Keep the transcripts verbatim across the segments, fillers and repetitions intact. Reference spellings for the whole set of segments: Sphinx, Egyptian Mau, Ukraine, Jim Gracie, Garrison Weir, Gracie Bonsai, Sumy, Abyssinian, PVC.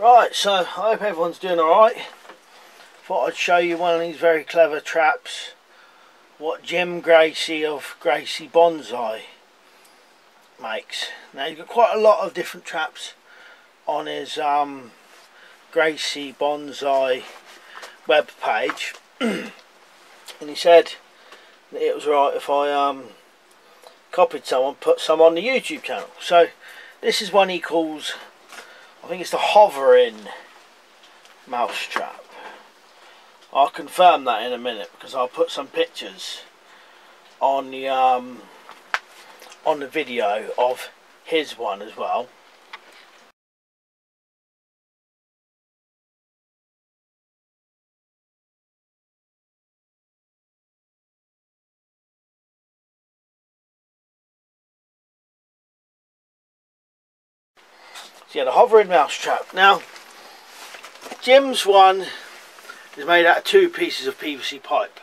Right, so I hope everyone's doing alright. Thought I'd show you one of these very clever traps what Jim Gracie of Gracie Bonsai makes. Now you've got quite a lot of different traps on his um, Gracie Bonsai web page and he said that it was right if I um, copied someone, put some on the YouTube channel. So this is one he calls, I think it's the hovering mousetrap. I'll confirm that in a minute because I'll put some pictures on the um, on the video of his one as well. So yeah, the hovering mousetrap. Now, Jim's one is made out of two pieces of P V C pipe.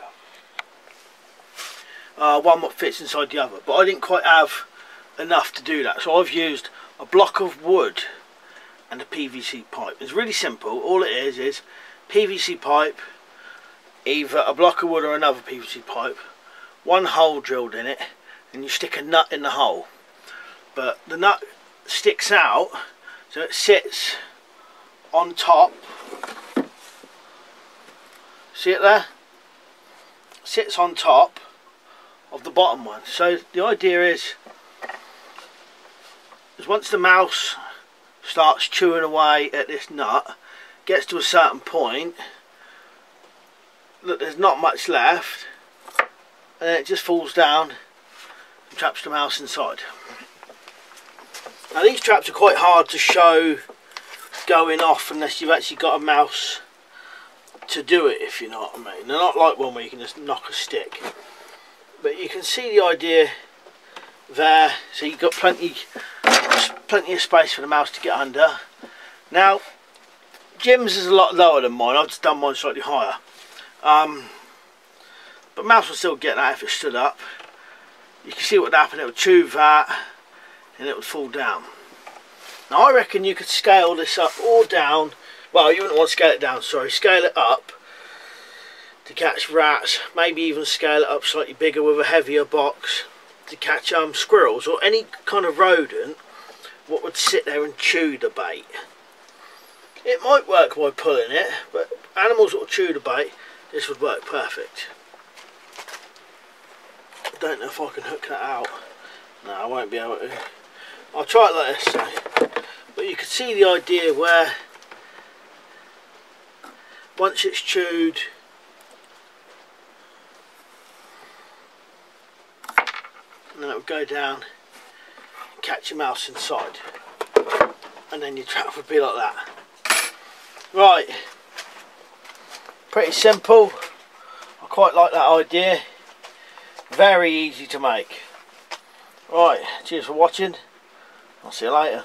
Uh, one that fits inside the other. But I didn't quite have enough to do that. So I've used a block of wood and a P V C pipe. It's really simple. All it is is P V C pipe, either a block of wood or another P V C pipe. One hole drilled in it. And you stick a nut in the hole. But the nut sticks out. So it sits on top, see it there? Sits on top of the bottom one. So the idea is, is once the mouse starts chewing away at this nut, gets to a certain point, look, there's not much left, and then it just falls down and traps the mouse inside. Now these traps are quite hard to show going off unless you've actually got a mouse to do it, if you know what I mean. They're not like one where you can just knock a stick. But you can see the idea there. So you've got plenty, plenty of space for the mouse to get under. Now, Jim's is a lot lower than mine. I've just done mine slightly higher. Um, but mouse will still get that if it stood up. You can see what would happen. It would chew that. And it would fall down. Now I reckon you could scale this up or down. Well, you wouldn't want to scale it down, sorry. Scale it up to catch rats. Maybe even scale it up slightly bigger with a heavier box to catch um, squirrels or any kind of rodent what would sit there and chew the bait. It might work by pulling it, but animals that will chew the bait, this would work perfect. I don't know if I can hook that out. No, I won't be able to. I'll try it like this, so. But you can see the idea where once it's chewed, and then it will go down, catch a mouse inside, and then your trap would be like that. Right, pretty simple. I quite like that idea. Very easy to make. Right, cheers for watching. I'll see you later.